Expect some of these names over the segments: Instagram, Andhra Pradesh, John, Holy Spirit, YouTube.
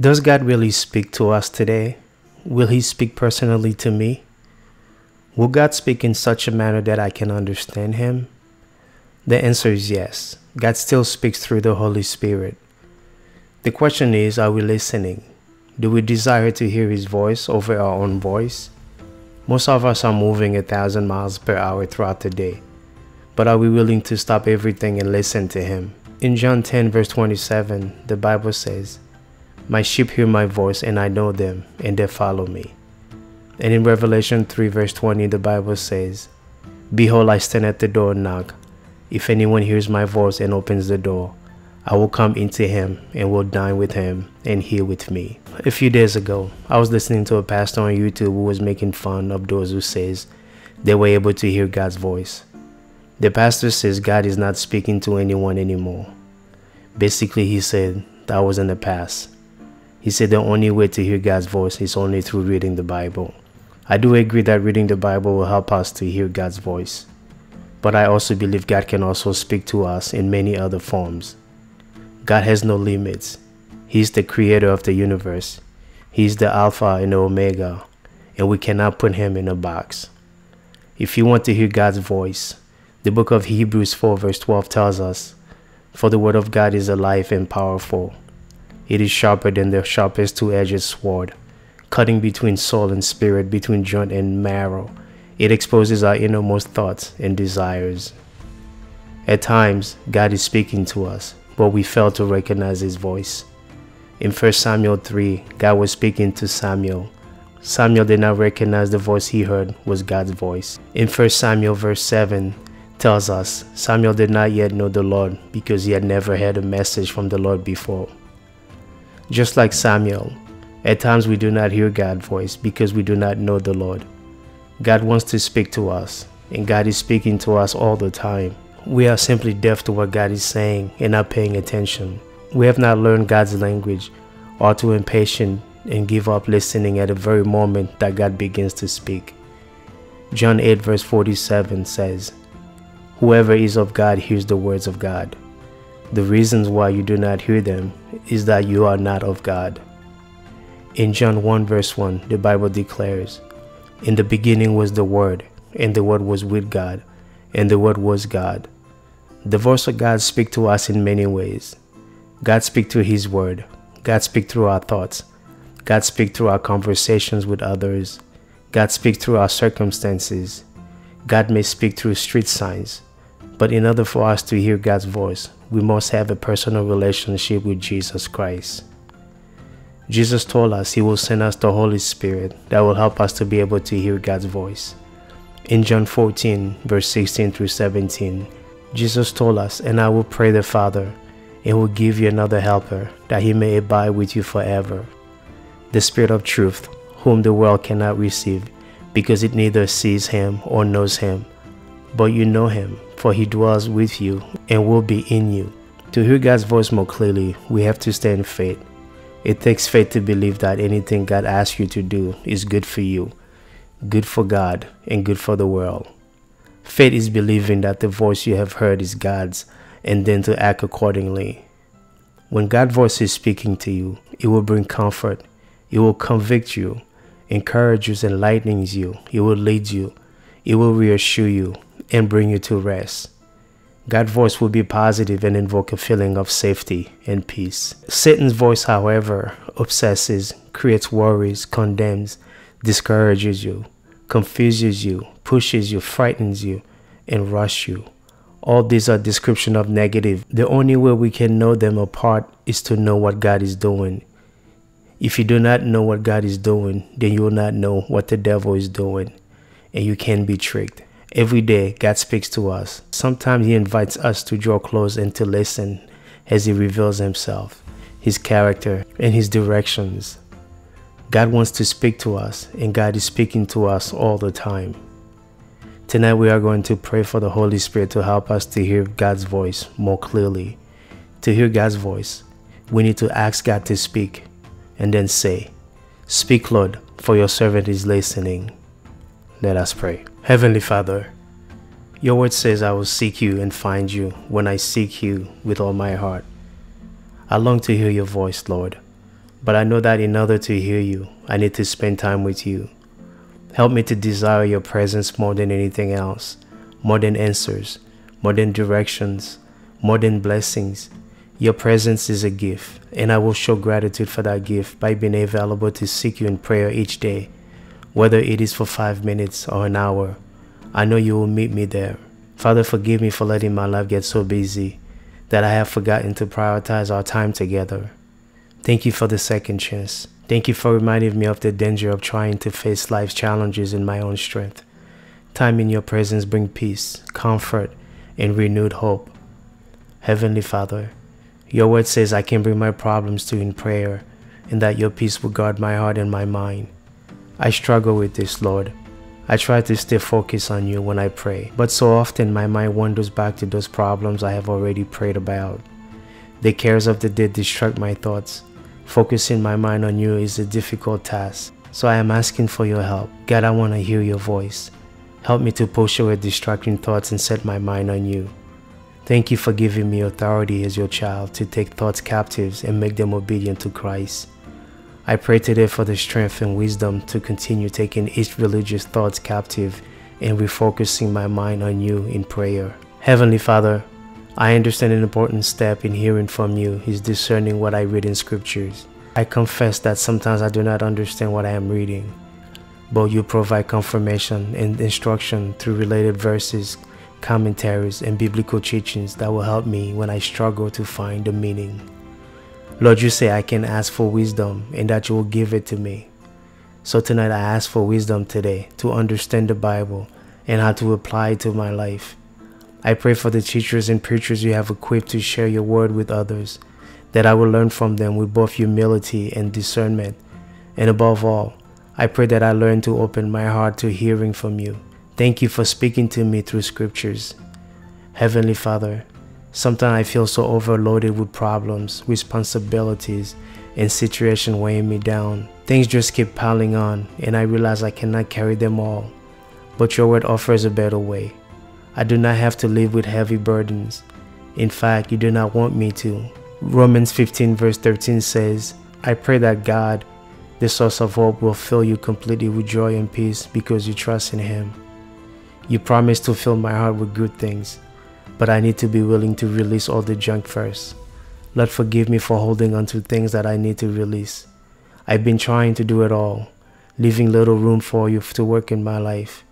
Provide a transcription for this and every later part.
Does God really speak to us today? Will He speak personally to me? Will God speak in such a manner that I can understand Him? The answer is yes. God still speaks through the Holy Spirit. The question is, are we listening? Do we desire to hear His voice over our own voice? Most of us are moving 1,000 miles per hour throughout the day, but are we willing to stop everything and listen to Him? In John 10 verse 27, the Bible says, "My sheep hear my voice, and I know them, and they follow me." And in Revelation 3 verse 20, the Bible says, "Behold, I stand at the door and knock. If anyone hears my voice and opens the door, I will come into him and will dine with him and he with me." A few days ago, I was listening to a pastor on YouTube who was making fun of those who says they were able to hear God's voice. The pastor says God is not speaking to anyone anymore. Basically, he said that was in the past. He said the only way to hear God's voice is only through reading the Bible. I do agree that reading the Bible will help us to hear God's voice, but I also believe God can also speak to us in many other forms. God has no limits. He is the creator of the universe. He is the Alpha and the Omega, and we cannot put Him in a box. If you want to hear God's voice, the book of Hebrews 4 verse 12 tells us, "For the word of God is alive and powerful. It is sharper than the sharpest two-edged sword, cutting between soul and spirit, between joint and marrow. It exposes our innermost thoughts and desires." At times, God is speaking to us, but we fail to recognize His voice. In 1 Samuel 3, God was speaking to Samuel. Samuel did not recognize the voice he heard was God's voice. In 1 Samuel verse 7, tells us Samuel did not yet know the Lord because he had never had a message from the Lord before. Just like Samuel, at times we do not hear God's voice because we do not know the Lord. God wants to speak to us, and God is speaking to us all the time. We are simply deaf to what God is saying and not paying attention. We have not learned God's language, or too impatient and give up listening at the very moment that God begins to speak. John 8 verse 47 says, "Whoever is of God hears the words of God. The reasons why you do not hear them is that you are not of God." In John 1 verse 1, the Bible declares, "In the beginning was the Word, and the Word was with God, and the Word was God." The voice of God speaks to us in many ways. God speaks through His Word. God speaks through our thoughts. God speaks through our conversations with others. God speaks through our circumstances. God may speak through street signs. But in order for us to hear God's voice, we must have a personal relationship with Jesus Christ. Jesus told us He will send us the Holy Spirit that will help us to be able to hear God's voice. In John 14, verse 16 through 17, Jesus told us, "And I will pray the Father, and will give you another helper, that He may abide with you forever. The Spirit of truth, whom the world cannot receive, because it neither sees Him or knows Him. But you know Him, for He dwells with you and will be in you." To hear God's voice more clearly, we have to stay in faith. It takes faith to believe that anything God asks you to do is good for you, good for God, and good for the world. Faith is believing that the voice you have heard is God's, and then to act accordingly. When God's voice is speaking to you, it will bring comfort. It will convict you, encourages and enlightens you. It will lead you. It will reassure you and bring you to rest. God's voice will be positive and invoke a feeling of safety and peace. Satan's voice, however, obsesses, creates worries, condemns, discourages you, confuses you, pushes you, frightens you, and rushes you. All these are descriptions of negative. The only way we can know them apart is to know what God is doing. If you do not know what God is doing, then you will not know what the devil is doing, and you can be tricked. Every day, God speaks to us. Sometimes He invites us to draw close and to listen as He reveals Himself, His character, and His directions. God wants to speak to us, and God is speaking to us all the time. Tonight, we are going to pray for the Holy Spirit to help us to hear God's voice more clearly. To hear God's voice, we need to ask God to speak, and then say, "Speak, Lord, for your servant is listening." Let us pray. Heavenly Father, your word says, "I will seek you and find you when I seek you with all my heart." I long to hear your voice, Lord. But I know that in order to hear you, I need to spend time with you. Help me to desire your presence more than anything else, more than answers, more than directions, more than blessings. Your presence is a gift, and I will show gratitude for that gift by being available to seek you in prayer each day, whether it is for 5 minutes or an hour. I know you will meet me there. Father, forgive me for letting my life get so busy that I have forgotten to prioritize our time together. Thank you for the second chance. Thank you for reminding me of the danger of trying to face life's challenges in my own strength. Time in your presence brings peace, comfort, and renewed hope. Heavenly Father, your word says I can bring my problems to you in prayer, and that your peace will guard my heart and my mind. I struggle with this, Lord. I try to stay focused on you when I pray, but so often my mind wanders back to those problems I have already prayed about. The cares of the day distract my thoughts. Focusing my mind on you is a difficult task, so I am asking for your help. God, I want to hear your voice. Help me to push away distracting thoughts and set my mind on you. Thank you for giving me authority as your child to take thoughts captives and make them obedient to Christ. I pray today for the strength and wisdom to continue taking each religious thought captive and refocusing my mind on you in prayer. Heavenly Father, I understand an important step in hearing from you is discerning what I read in scriptures. I confess that sometimes I do not understand what I am reading, but you provide confirmation and instruction through related verses, commentaries, and biblical teachings that will help me when I struggle to find the meaning. Lord, you say I can ask for wisdom and that you will give it to me. So tonight I ask for wisdom today to understand the Bible and how to apply it to my life. I pray for the teachers and preachers you have equipped to share your word with others, that I will learn from them with both humility and discernment. And above all, I pray that I learn to open my heart to hearing from you. Thank you for speaking to me through scriptures. Heavenly Father, sometimes I feel so overloaded with problems, responsibilities, and situations weighing me down. Things just keep piling on, and I realize I cannot carry them all. But your word offers a better way. I do not have to live with heavy burdens. In fact, you do not want me to. Romans 15 verse 13 says, I pray that God, the source of hope, will fill you completely with joy and peace because you trust in Him. You promise to fill my heart with good things, but I need to be willing to release all the junk first. Lord, forgive me for holding on to things that I need to release. I've been trying to do it all, leaving little room for you to work in my life.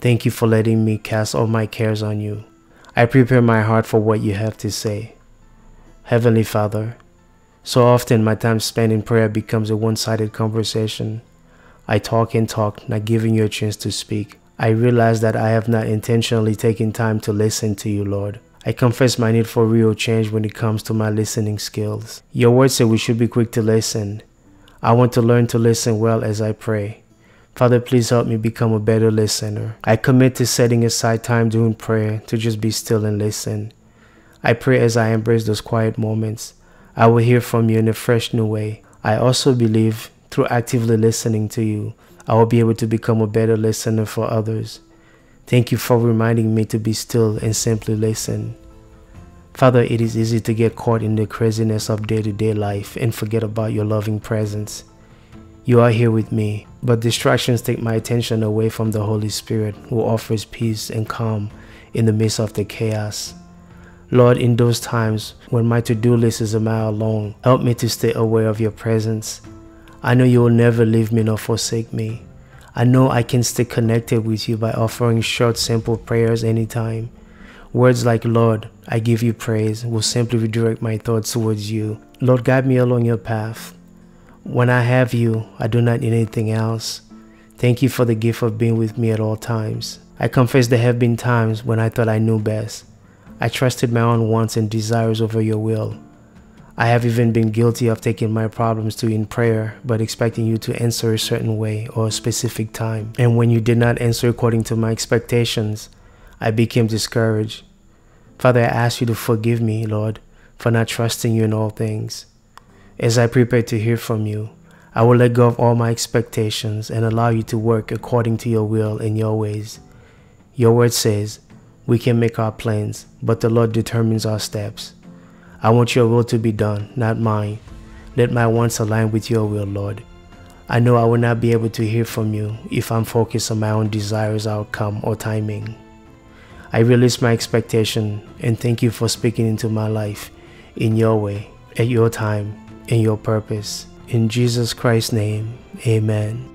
Thank you for letting me cast all my cares on you. I prepare my heart for what you have to say. Heavenly Father, so often my time spent in prayer becomes a one-sided conversation. I talk and talk, not giving you a chance to speak. I realize that I have not intentionally taken time to listen to you, Lord. I confess my need for real change when it comes to my listening skills. Your word says we should be quick to listen. I want to learn to listen well as I pray. Father, please help me become a better listener. I commit to setting aside time during prayer to just be still and listen. I pray as I embrace those quiet moments, I will hear from you in a fresh new way. I also believe through actively listening to you, I will be able to become a better listener for others. Thank you for reminding me to be still and simply listen. Father, it is easy to get caught in the craziness of day-to-day life and forget about your loving presence. You are here with me, but distractions take my attention away from the Holy Spirit who offers peace and calm in the midst of the chaos. Lord, in those times when my to-do list is a mile long, help me to stay aware of your presence. I know you will never leave me nor forsake me. I know I can stay connected with you by offering short, simple prayers anytime. Words like, Lord, I give you praise, will simply redirect my thoughts towards you. Lord, guide me along your path. When I have you, I do not need anything else. Thank you for the gift of being with me at all times. I confess there have been times when I thought I knew best. I trusted my own wants and desires over your will. I have even been guilty of taking my problems to you in prayer, but expecting you to answer a certain way or a specific time. And when you did not answer according to my expectations, I became discouraged. Father, I ask you to forgive me, Lord, for not trusting you in all things. As I prepare to hear from you, I will let go of all my expectations and allow you to work according to your will and your ways. Your word says, we can make our plans, but the Lord determines our steps. I want your will to be done, not mine. Let my wants align with your will, Lord. I know I will not be able to hear from you if I'm focused on my own desires, outcome, or timing. I release my expectation and thank you for speaking into my life in your way, at your time, in your purpose. In Jesus Christ's name, amen.